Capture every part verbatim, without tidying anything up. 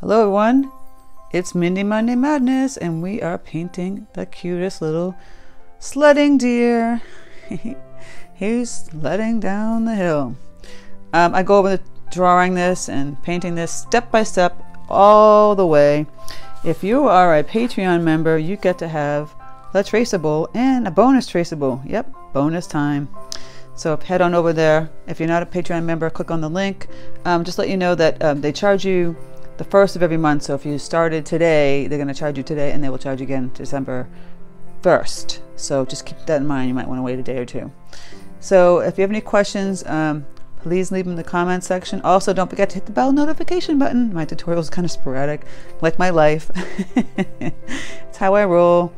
Hello everyone, it's Mini Monday Madness and we are painting the cutest little sledding deer. He's sledding down the hill. Um, I go over the drawing this and painting this step by step all the way. If you are a Patreon member, you get to have the traceable and a bonus traceable. Yep, bonus time. So head on over there. If you're not a Patreon member, click on the link. Um, just let you know that um, they charge you the first of every month. So if you started today, they're going to charge you today and they will charge you again December first. So just keep that in mind. You might want to wait a day or two. So if you have any questions, um, please leave them in the comment section. Also, don't forget to hit the bell notification button. My tutorial is kind of sporadic, like my life. It's how I roll.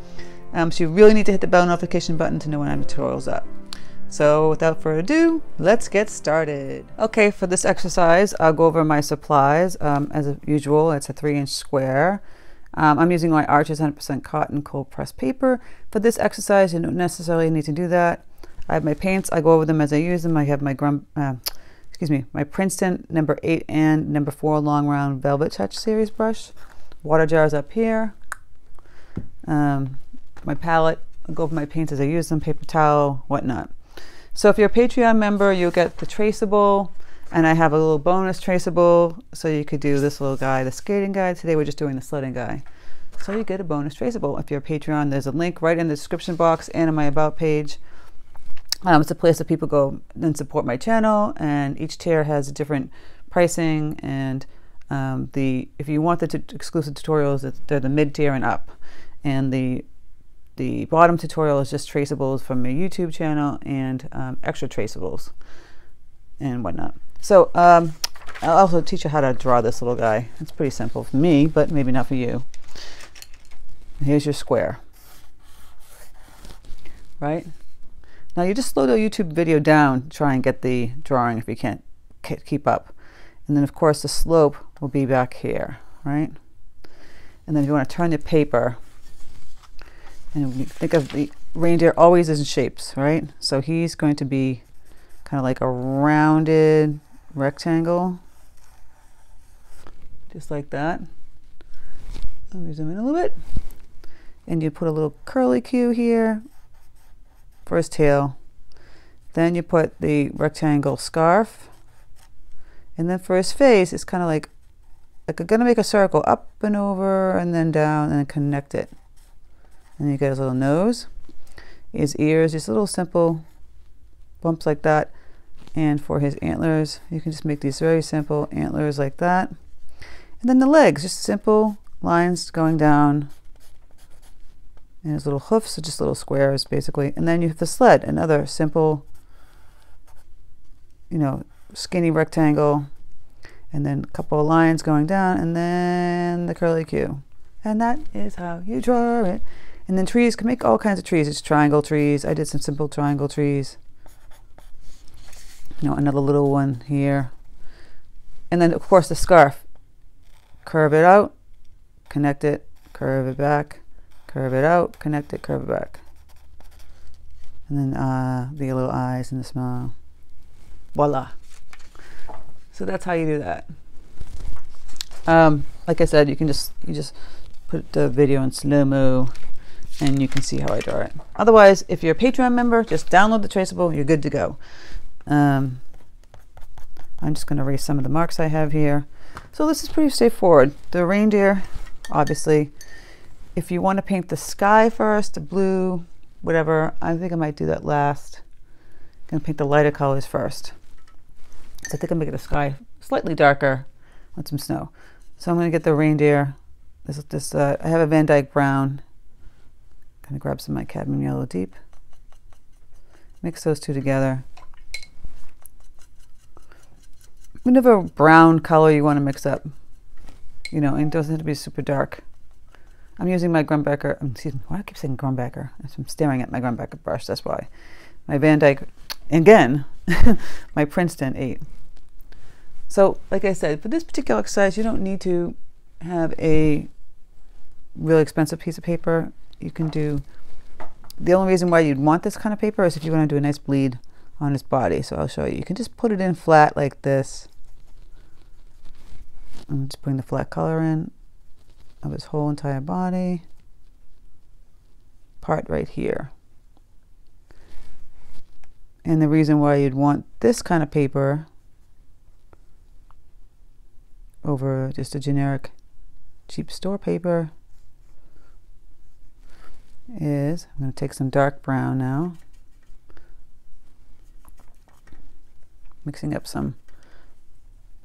Um, so you really need to hit the bell notification button to know when my tutorial's up. So without further ado, let's get started. Okay, for this exercise, I'll go over my supplies. Um, as usual, it's a three inch square. Um, I'm using my Arches one hundred percent cotton cold pressed paper. For this exercise, you don't necessarily need to do that. I have my paints, I go over them as I use them. I have my Grum, uh, excuse me, my Princeton number eight and number four long round velvet touch series brush. Water jars up here. Um, my palette, I go over my paints as I use them, paper towel, whatnot. So if you're a Patreon member, you'll get the traceable, and I have a little bonus traceable, so you could do this little guy, the skating guy. Today we're just doing the sledding guy. So you get a bonus traceable. If you're a Patreon, there's a link right in the description box and in my About page. Um, it's a place that people go and support my channel, and each tier has a different pricing, and um, the if you want the t exclusive tutorials, they're the mid-tier and up. And the The bottom tutorial is just traceables from my YouTube channel and um, extra traceables and whatnot. So um, I'll also teach you how to draw this little guy. It's pretty simple for me, but maybe not for you. Here's your square, right? Now you just slow the YouTube video down to try and get the drawing if you can't keep up. And then of course the slope will be back here, right? And then if you want to turn the paper, and we think of the reindeer always in shapes, right? So he's going to be kind of like a rounded rectangle, just like that. Let me zoom in a little bit. And you put a little curly Q here for his tail. Then you put the rectangle scarf. And then for his face, it's kind of like, like I'm gonna make a circle up and over and then down and connect it. And you get his little nose, his ears, just little simple bumps like that. And for his antlers, you can just make these very simple antlers like that. And then the legs, just simple lines going down. And his little hoofs are just little squares basically. And then you have the sled, another simple, you know, skinny rectangle. And then a couple of lines going down and then the curly Q. And that is how you draw it. And then trees, can make all kinds of trees. It's triangle trees. I did some simple triangle trees. You know, another little one here. And then of course the scarf. Curve it out, connect it, curve it back, curve it out, connect it, curve it back. And then uh, the little eyes and the smile. Voila. So that's how you do that. Um, like I said, you can just, you just put the video in slow-mo, and you can see how I draw it. Otherwise, if you're a Patreon member, just download the traceable, you're good to go. Um, I'm just gonna erase some of the marks I have here. So this is pretty straightforward. The reindeer, obviously. If you wanna paint the sky first, the blue, whatever, I think I might do that last. I'm gonna paint the lighter colors first. So I think I'm gonna make the sky slightly darker with some snow. So I'm gonna get the reindeer. This, this uh, I have a Van Dyke brown. Gonna grab some of my Cadmium Yellow Deep. Mix those two together. Whatever brown color you want to mix up, you know, and it doesn't have to be super dark. I'm using my Grumbacher. Excuse me. Why do I keep saying Grumbacher? I'm staring at my Grumbacher brush. That's why. My Van Dyke, again, my Princeton eight. So, like I said, for this particular exercise, you don't need to have a really expensive piece of paper. You can do, the only reason why you'd want this kind of paper is if you want to do a nice bleed on his body. So I'll show you. You can just put it in flat like this. I'm just putting the flat color in of his whole entire body part right here. And the reason why you'd want this kind of paper over just a generic cheap store paper is, I'm going to take some dark brown now, mixing up some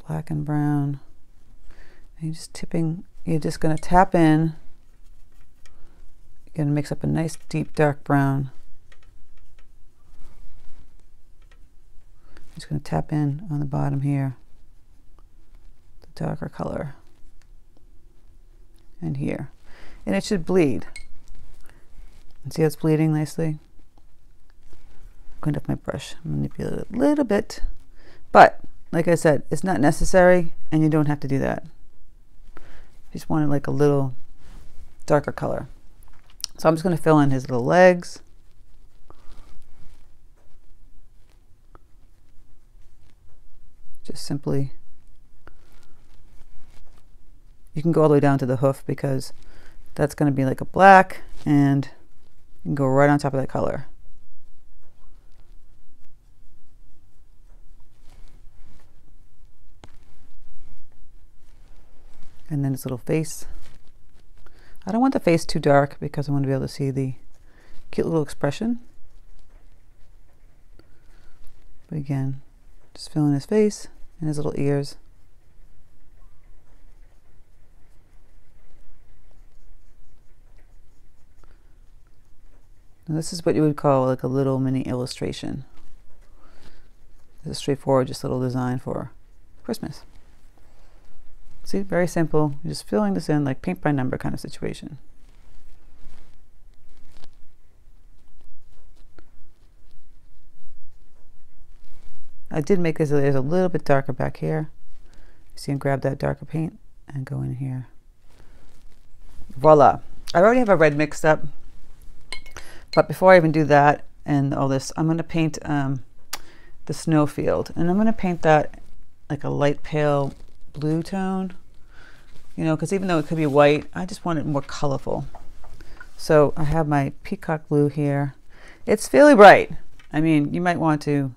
black and brown, and you're just tipping, you're just going to tap in, you're going to mix up a nice deep dark brown. I'm just going to tap in on the bottom here, the darker color, and here, and it should bleed. And see how it's bleeding nicely? Cleaned up my brush, manipulate it a little bit, but like I said, it's not necessary, and you don't have to do that. I just wanted like a little darker color. So I'm just going to fill in his little legs. Just simply, you can go all the way down to the hoof because that's going to be like a black, and you can go right on top of that color. And then his little face. I don't want the face too dark because I want to be able to see the cute little expression. But again, just fill in his face and his little ears. Now this is what you would call like a little mini illustration. This is straightforward, just a little design for Christmas. See, very simple. You're just filling this in like paint by number kind of situation. I did make these layers a little bit darker back here. See, and grab that darker paint and go in here. Voila. I already have a red mixed up. But before I even do that and all this, I'm going to paint um, the snow field. And I'm going to paint that like a light pale blue tone, you know, because even though it could be white, I just want it more colorful. So I have my peacock blue here. It's fairly bright. I mean, you might want to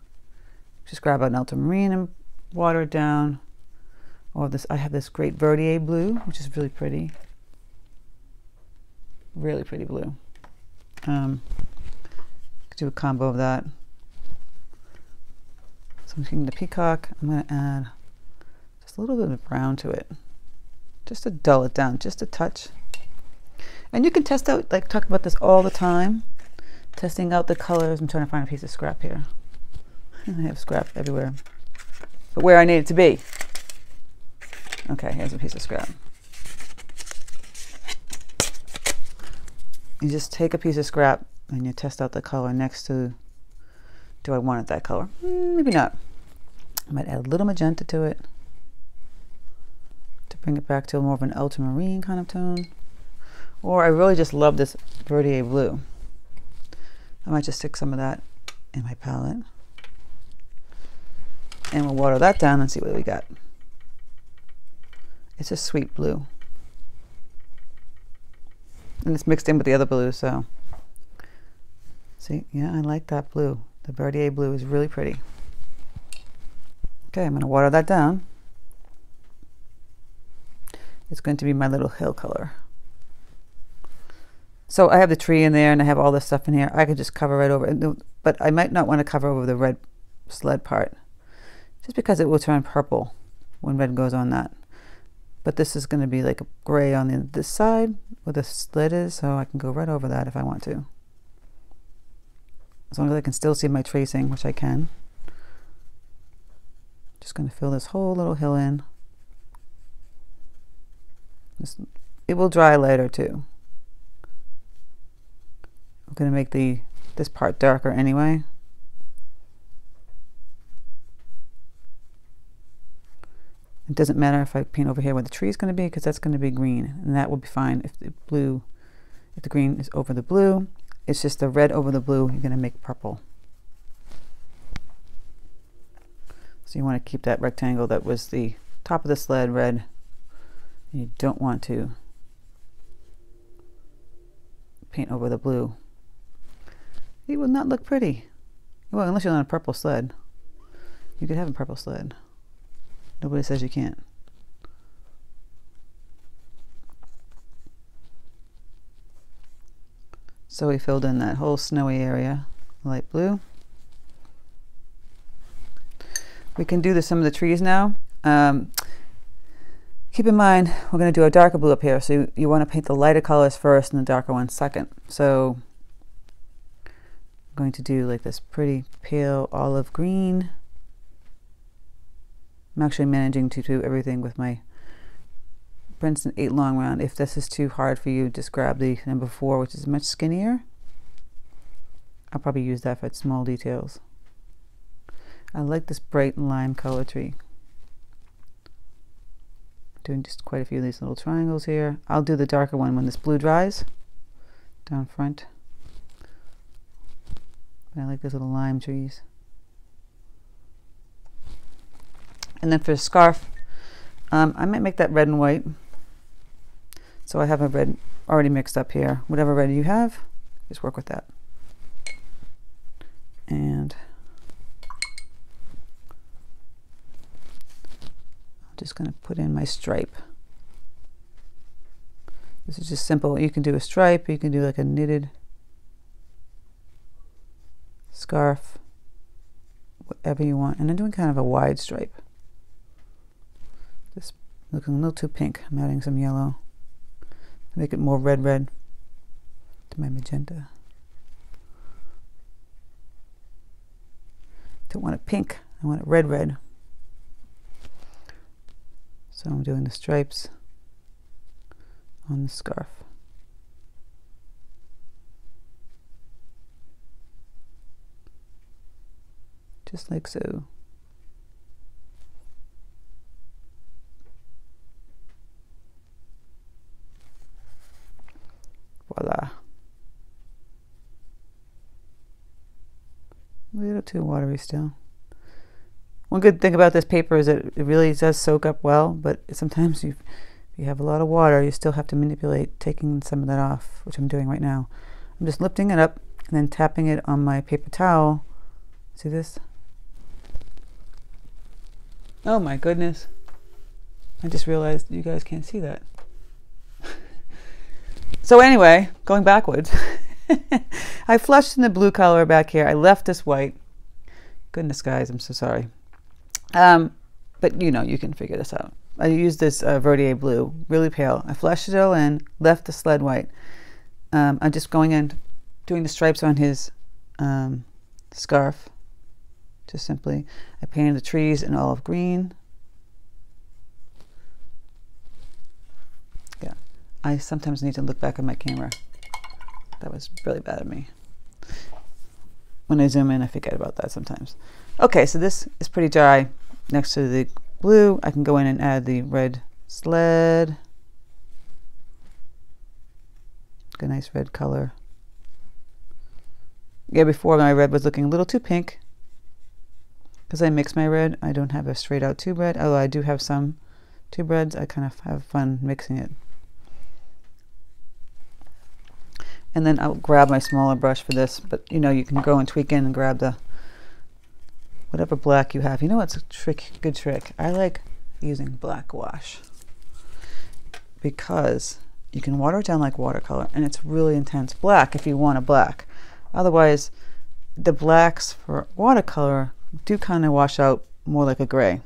just grab an ultramarine and water it down. Or this, I have this great Verdier blue, which is really pretty. Really pretty blue. Um, do a combo of that. So I'm taking the peacock, I'm going to add just a little bit of brown to it, just to dull it down, just a touch. And you can test out, like talk about this all the time, testing out the colors. I'm trying to find a piece of scrap here. I have scrap everywhere, but where I need it to be. Okay, here's a piece of scrap. You just take a piece of scrap and you test out the color next to, do I want it that color? Maybe not. I might add a little magenta to it to bring it back to more of an ultramarine kind of tone. Or I really just love this Verdier blue. I might just stick some of that in my palette. And we'll water that down and see what we got. It's a sweet blue. And it's mixed in with the other blue, so see, yeah, I like that blue. The Verdier blue is really pretty. Okay, I'm going to water that down. It's going to be my little hill color. So I have the tree in there, and I have all this stuff in here. I could just cover right over it, but I might not want to cover over the red sled part, just because it will turn purple when red goes on that. But this is going to be like a gray on the, this side where the slit is, so I can go right over that if I want to. As long as I can still see my tracing, which I can. Just going to fill this whole little hill in. This, it will dry later too. I'm going to make the this part darker anyway. It doesn't matter if I paint over here where the tree is going to be, because that's going to be green, and that will be fine if the blue, if the green is over the blue. It's just the red over the blue, you're going to make purple. So you want to keep that rectangle that was the top of the sled red and you don't want to paint over the blue. It will not look pretty. Well, unless you're on a purple sled. You could have a purple sled. Nobody says you can't. So we filled in that whole snowy area, light blue. We can do the, some of the trees now. Um, keep in mind, we're going to do a darker blue up here, so you, you want to paint the lighter colors first and the darker ones second. So I'm going to do like this pretty pale olive green. I'm actually managing to do everything with my Princeton eight long round. If this is too hard for you, just grab the number four, which is much skinnier. I'll probably use that for small details. I like this bright lime color tree. Doing just quite a few of these little triangles here. I'll do the darker one when this blue dries down front. But I like those little lime trees. And then for the scarf, um, I might make that red and white. So I have a red already mixed up here. Whatever red you have, just work with that. And I'm just going to put in my stripe. This is just simple. You can do a stripe, you can do like a knitted scarf, whatever you want. And I'm doing kind of a wide stripe. This looking a little too pink. I'm adding some yellow to make it more red red to my magenta. Don't want it pink, I want it red red. So I'm doing the stripes on the scarf. Just like so. Voila. A little too watery still. One good thing about this paper is that it really does soak up well, but sometimes you, if you have a lot of water, you still have to manipulate taking some of that off, which I'm doing right now. I'm just lifting it up and then tapping it on my paper towel. See this? Oh my goodness. I just realized you guys can't see that. So anyway, going backwards, I flushed in the blue color back here. I left this white. Goodness, guys, I'm so sorry. Um, but you know, you can figure this out. I used this uh, Verdier blue, really pale. I flushed it all in, left the sled white. Um, I'm just going in, doing the stripes on his um, scarf, just simply. I painted the trees in olive green. I sometimes need to look back at my camera. That was really bad of me. When I zoom in, I forget about that sometimes. Okay, so this is pretty dry. Next to the blue, I can go in and add the red sled. Got a nice red color. Yeah, before my red was looking a little too pink. Because I mix my red, I don't have a straight out tube red, although I do have some tube reds. I kind of have fun mixing it. And then I'll grab my smaller brush for this, but you know, you can go and tweak in and grab the whatever black you have. You know what's a trick, good trick? I like using black wash because you can water it down like watercolor and it's really intense black if you want a black. Otherwise, the blacks for watercolor do kind of wash out more like a gray.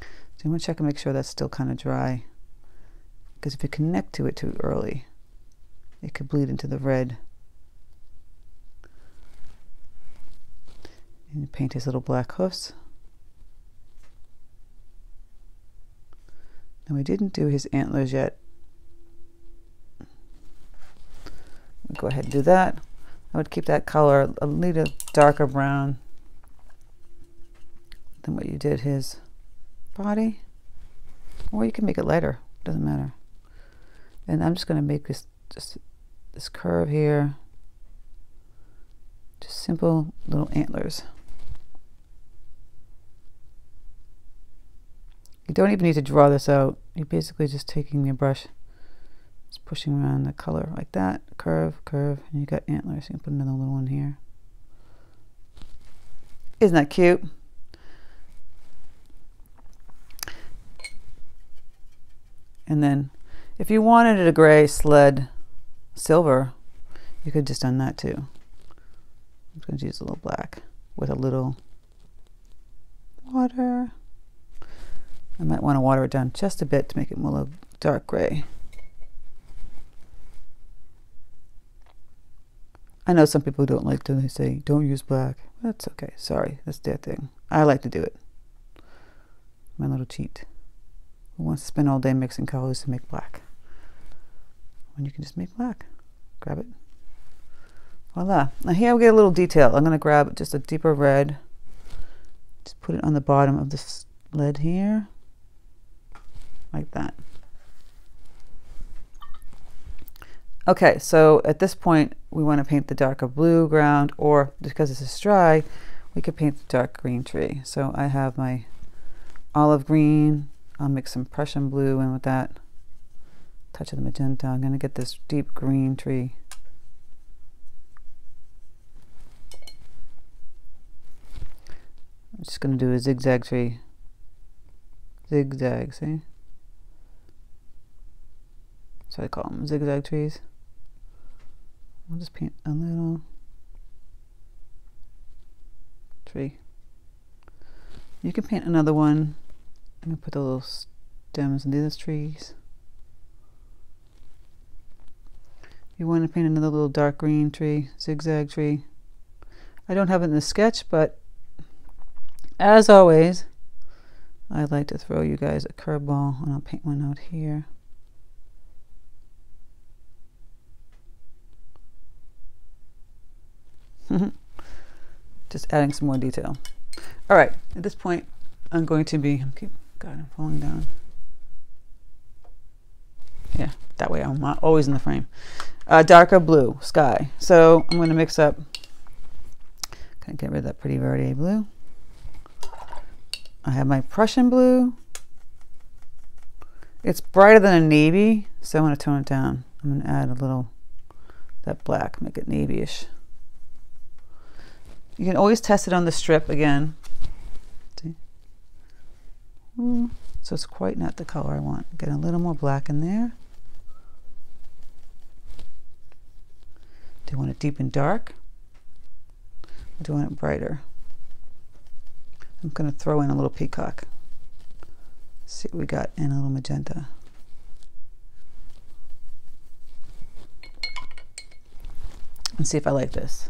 So you want to check and make sure that's still kind of dry, because if you connect to it too early, it could bleed into the red. And paint his little black hoofs. Now we didn't do his antlers yet. We'll go ahead and do that. I would keep that color a little darker brown than what you did his body. Or you can make it lighter, doesn't matter. And I'm just gonna make this just this curve here, just simple little antlers. You don't even need to draw this out. you're basically just taking your brush, just pushing around the color like that, curve, curve, and you got antlers. You can put another little one here. Isn't that cute? And then if you wanted a gray sled silver, you could have just done that too. I'm just going to use a little black with a little water. I might want to water it down just a bit to make it more a little dark gray. I know some people don't like to, they say don't use black. That's okay. Sorry, that's their thing. I like to do it. My little cheat. Who wants to spend all day mixing colors to make black? When you can just make black. Grab it. Voila. Now here we get a little detail. I'm going to grab just a deeper red. Just put it on the bottom of this lead here. Like that. Okay, so at this point we want to paint the darker blue ground, or because this is dry, we could paint the dark green tree. So I have my olive green. I'll mix some Prussian blue in with that. Touch of the magenta. I'm going to get this deep green tree. I'm just going to do a zigzag tree. Zigzag, see? So I call them zigzag trees. I'll just paint a little tree. You can paint another one. I'm going to put the little stems in these trees. You want to paint another little dark green tree, zigzag tree. I don't have it in the sketch, but as always, I like to throw you guys a curveball, and I'll paint one out here. Just adding some more detail. All right, at this point, I'm going to be, I'm keep, God, I'm falling down. Yeah, that way I'm not always in the frame. Uh, darker blue sky. So I'm going to mix up, kind of get rid of that pretty Verdier blue. I have my Prussian blue. It's brighter than a navy, so I want to tone it down. I'm going to add a little, that black, make it navy-ish. You can always test it on the strip again. See? Ooh, so it's quite not the color I want. Get a little more black in there. Do you want it deep and dark? Or do you want it brighter? I'm going to throw in a little peacock. See what we got, and a little magenta. And see if I like this.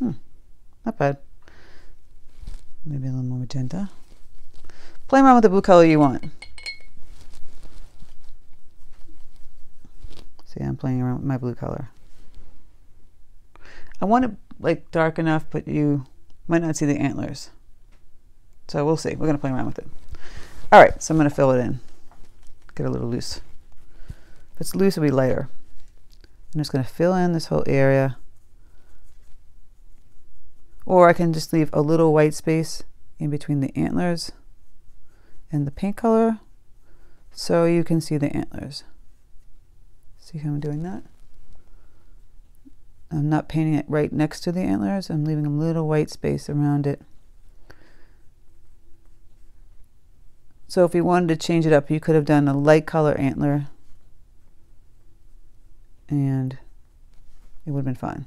Hmm, not bad. Maybe a little more magenta. Play around with the blue color you want. See, I'm playing around with my blue color. I want it like dark enough, but you might not see the antlers. So we'll see. We're going to play around with it. All right, so I'm going to fill it in. Get a little loose. If it's loose, it'll be lighter. I'm just going to fill in this whole area. Or I can just leave a little white space in between the antlers and the paint color so you can see the antlers. See how I'm doing that? I'm not painting it right next to the antlers. I'm leaving a little white space around it. So if you wanted to change it up, you could have done a light color antler and it would have been fine.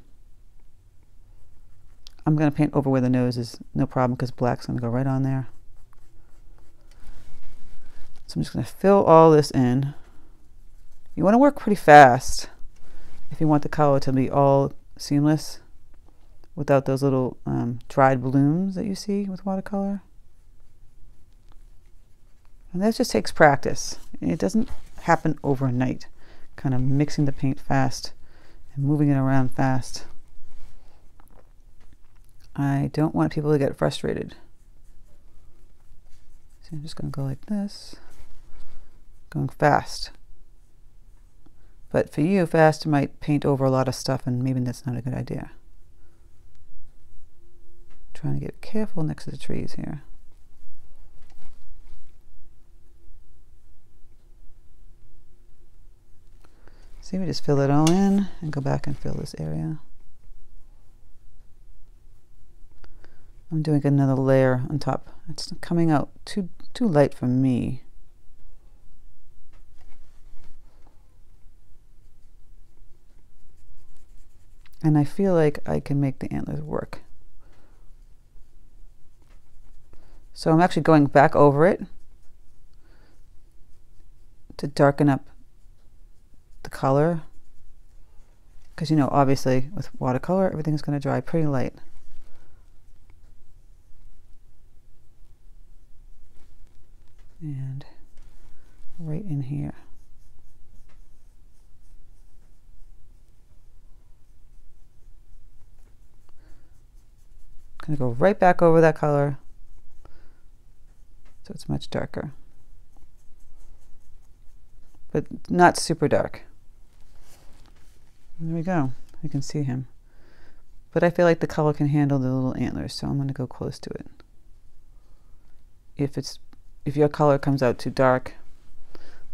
I'm going to paint over where the nose is, no problem, because black's going to go right on there. So I'm just going to fill all this in. You want to work pretty fast if you want the color to be all seamless without those little um, dried blooms that you see with watercolor. And that just takes practice. It doesn't happen overnight. Kind of mixing the paint fast and moving it around fast. I don't want people to get frustrated. So I'm just going to go like this, going fast. But for you, fast might paint over a lot of stuff, and maybe that's not a good idea. Trying to get careful next to the trees here. See, we just fill it all in and go back and fill this area. I'm doing another layer on top. It's coming out too too light for me. And I feel like I can make the antlers work. So I'm actually going back over it to darken up the color, because you know, obviously with watercolor everything is going to dry pretty light. And right in here. I'm going to go right back over that color so it's much darker, but not super dark. There we go. You can see him. But I feel like the color can handle the little antlers, so I'm going to go close to it. If it's If your color comes out too dark,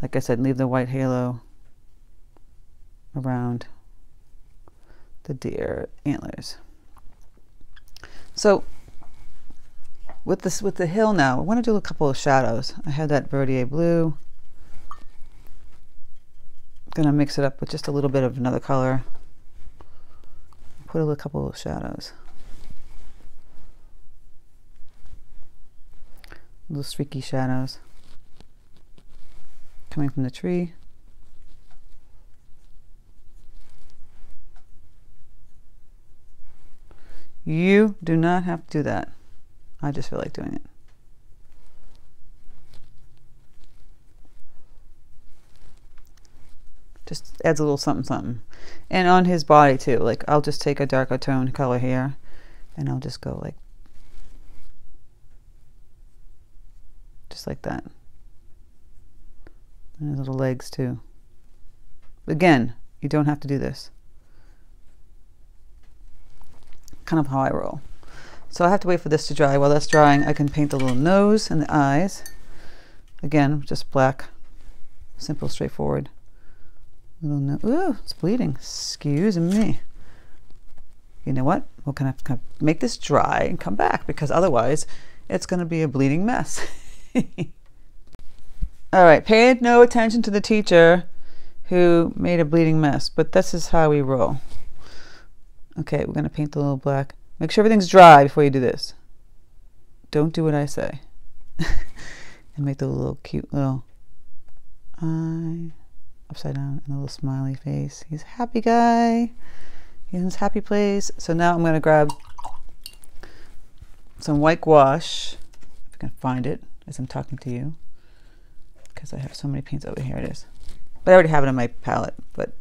like I said, leave the white halo around the deer antlers. So with this, with the hill now, I want to do a couple of shadows. I have that Verdier blue. I'm gonna mix it up with just a little bit of another color. Put a couple of shadows. Little streaky shadows coming from the tree. You do not have to do that. I just feel like doing it. Just adds a little something something. And on his body too, like I'll just take a darker tone color here and I'll just go like just like that. And his little legs too. Again, you don't have to do this. Kind of how I roll. So I have to wait for this to dry. While that's drying, I can paint the little nose and the eyes. Again, just black. Simple, straightforward. Little nose. Ooh, it's bleeding. Excuse me. You know what? We're gonna have to make this dry and come back, because otherwise it's gonna be a bleeding mess. All right, paid no attention to the teacher who made a bleeding mess, but this is how we roll. Okay, we're going to paint the little black. Make sure everything's dry before you do this. Don't do what I say. And make the little cute little eye upside down and a little smiley face. He's a happy guy. He's in his happy place. So now I'm going to grab some white gouache, if I can find it as I'm talking to you, because I have so many paints over here. It is, but I already have it on my palette. But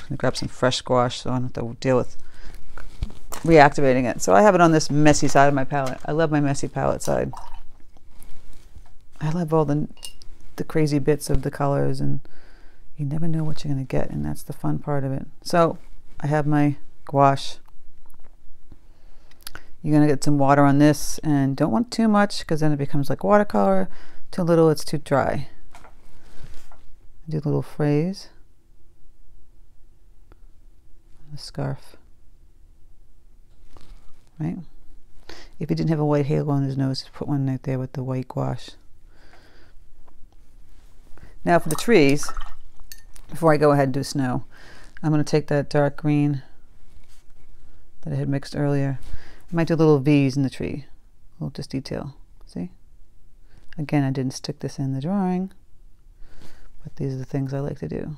I'm gonna grab some fresh gouache so I don't have to deal with reactivating it. So I have it on this messy side of my palette. I love my messy palette side. I love all the the crazy bits of the colors, and you never know what you're gonna get, and that's the fun part of it. So I have my gouache. You're gonna get some water on this, and don't want too much because then it becomes like watercolor. Too little, it's too dry. Do a little phrase. The scarf, right? If he didn't have a white halo on his nose, put one right there with the white gouache. Now for the trees, before I go ahead and do snow, I'm gonna take that dark green that I had mixed earlier. I might do little V's in the tree, a little just detail, see? Again, I didn't stick this in the drawing, but these are the things I like to do.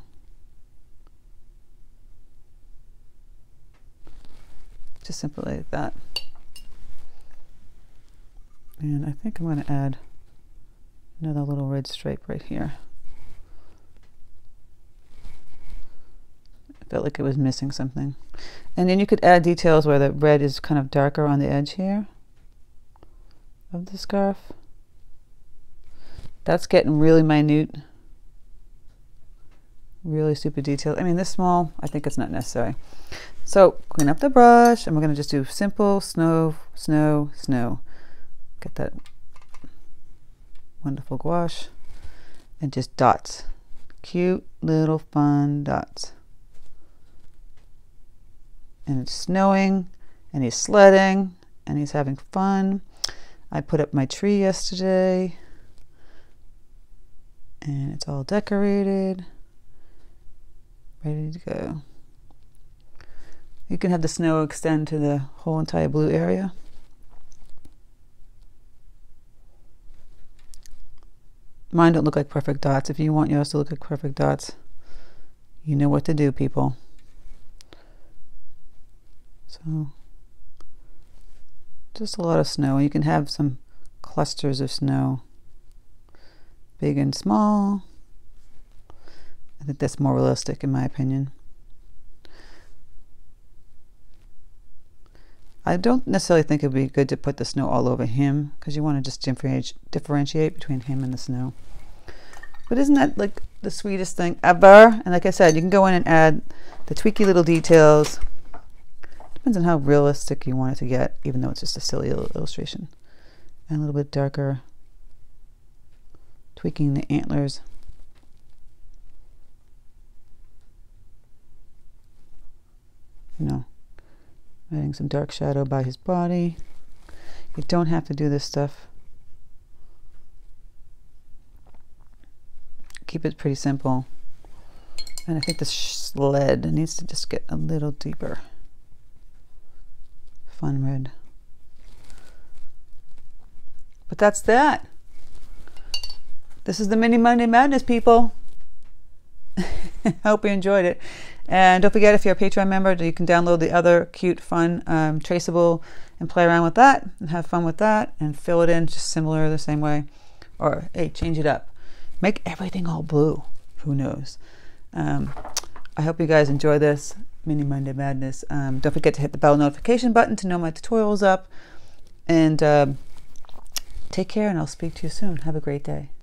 Just simply like that. And I think I'm gonna add another little red stripe right here. I felt like it was missing something. And then you could add details where the red is kind of darker on the edge here of the scarf. That's getting really minute, really super detailed. I mean, this small, I think it's not necessary. So clean up the brush, and we're gonna just do simple snow, snow, snow. Get that wonderful gouache and just dots. cute little fun dots. And it's snowing, and he's sledding, and he's having fun. I put up my tree yesterday, and it's all decorated, ready to go. You can have the snow extend to the whole entire blue area. Mine don't look like perfect dots. If you want yours to look like perfect dots, you know what to do, people. So just a lot of snow. You can have some clusters of snow, big and small. I think that's more realistic in my opinion. I don't necessarily think it'd be good to put the snow all over him, because you want to just differentiate between him and the snow. But isn't that like the sweetest thing ever? And like I said, you can go in and add the tweaky little details. Depends on how realistic you want it to get, even though it's just a silly little illustration. And a little bit darker, tweaking the antlers. You know, adding some dark shadow by his body. You don't have to do this stuff. Keep it pretty simple. And I think the sled needs to just get a little deeper. Fun red. But that's that. This is the Mini Monday Madness, people. I hope you enjoyed it. And don't forget, if you're a Patreon member, you can download the other cute, fun, um, traceable, and play around with that, and have fun with that, and fill it in just similar the same way. Or, hey, change it up. Make everything all blue. Who knows? Um, I hope you guys enjoy this Mini Monday Madness. Um, don't forget to hit the bell notification button to know my tutorial's up. And um, take care, and I'll speak to you soon. Have a great day.